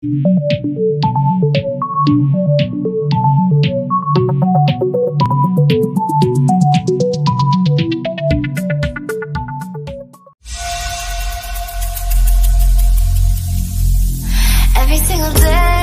Every single day.